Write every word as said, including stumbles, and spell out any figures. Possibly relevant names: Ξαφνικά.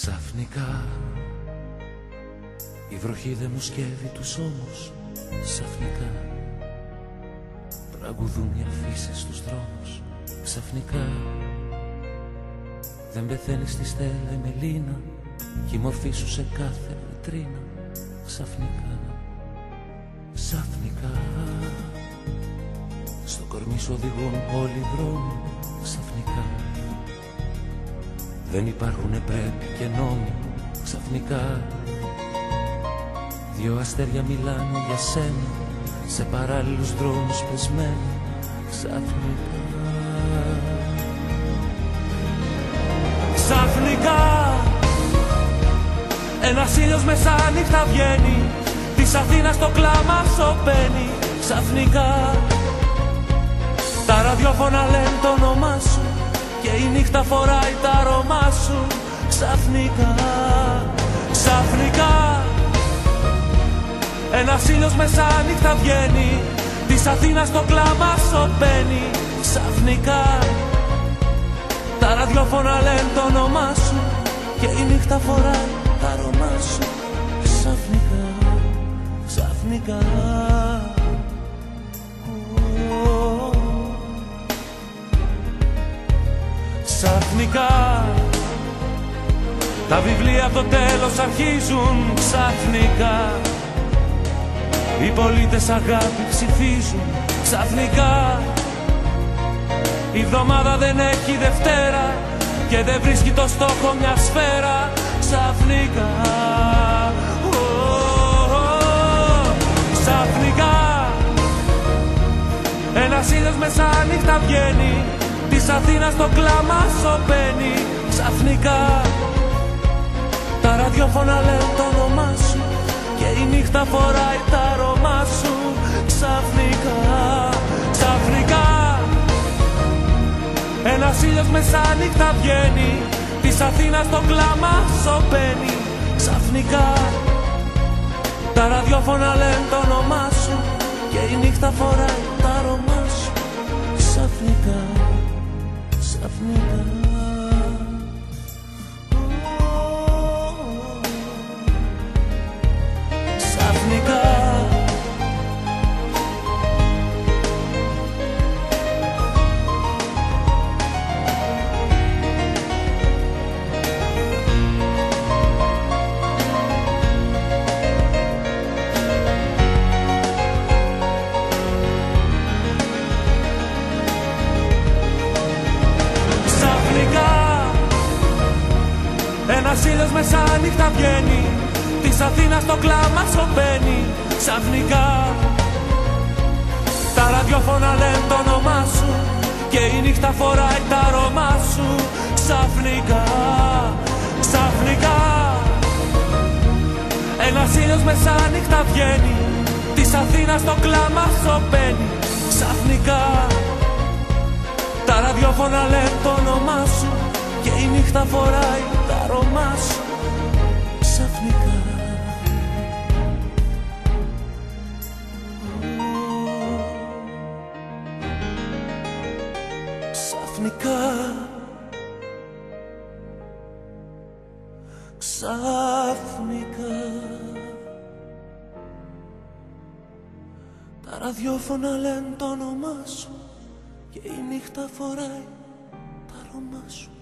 Ξαφνικά η βροχή δε μου σκεύει τους ώμους. Ξαφνικά τραγουδούν οι αφήσεις στους δρόμους. Ξαφνικά δεν πεθαίνει στη στέλα η μελίνα κι η μορφή σου σε κάθε βιτρίνα. Ξαφνικά, ξαφνικά στο κορμί σου οδηγούν όλοι οι δρόμοι. Ξαφνικά δεν υπάρχουνε πρέπει και νόμοι. Ξαφνικά δύο αστέρια μιλάνε για σένα σε παράλληλους δρόμους πεσμένα. Ξαφνικά, ξαφνικά ένας ήλιος μεσάνυχτα βγαίνει, της Αθήνας το κλάμα σωπαίνει. Ξαφνικά τα ραδιόφωνα λένε το όνομά σου και η νύχτα φοράει τα αρώμα σου. Ξαφνικά, ξαφνικά ένας ήλιος μεσάνυχτα βγαίνει, της Αθήνας το κλάμα σωπαίνει. Ξαφνικά τα ραδιόφωνα λένε το όνομά σου και η νύχτα φοράει τα αρώμα σου. Ξαφνικά, ξαφνικά. Ξαφνικά τα βιβλία από το τέλος αρχίζουν. Ξαφνικά οι πολίτες αγάπη ψηφίζουν. Ξαφνικά η εβδομάδα δεν έχει Δευτέρα και δεν βρίσκει το στόχο μια σφαίρα. Ξαφνικά, oh, oh, oh. Ξαφνικά ένας ήλιος μεσάνυχτα βγαίνει, της Αθήνας το κλάμα σωπαίνει. Ξαφνικά τα ραδιόφωνα λένε το όνομά σου και η νύχτα φοράει τα αρώμα σου. Ξαφνικά, ξαφνικά ένας ήλιος μεσάνυχτα βγαίνει, της Αθήνας το κλάμα σωπαίνει. Ξαφνικά τα ραδιόφωνα λένε το όνομά σου και η νύχτα φοράει τα αρώμα σου. Ξαφνικά, ξαφνικά. Ένας ήλιος μεσάνυχτα βγαίνει, της Αθήνας το κλάμα σωπαίνει. Ξαφνικά τα ραδιόφωνα λένε το όνομά σου και η νύχτα φοράει τα αρώμα σου. Ξαφνικά, ξαφνικά ένας ήλιος μεσάνυχτα βγαίνει, της Αθήνας το κλάμα σωπαίνει. Ξαφνικά τα ραδιόφωνα λένε το όνομά σου και η νύχτα φοράει τα αρώμα σου. Ξαφνικά, ξαφνικά, ξαφνικά τα ραδιόφωνα λένε το όνομά σου και η νύχτα φοράει τα αρώμα σου.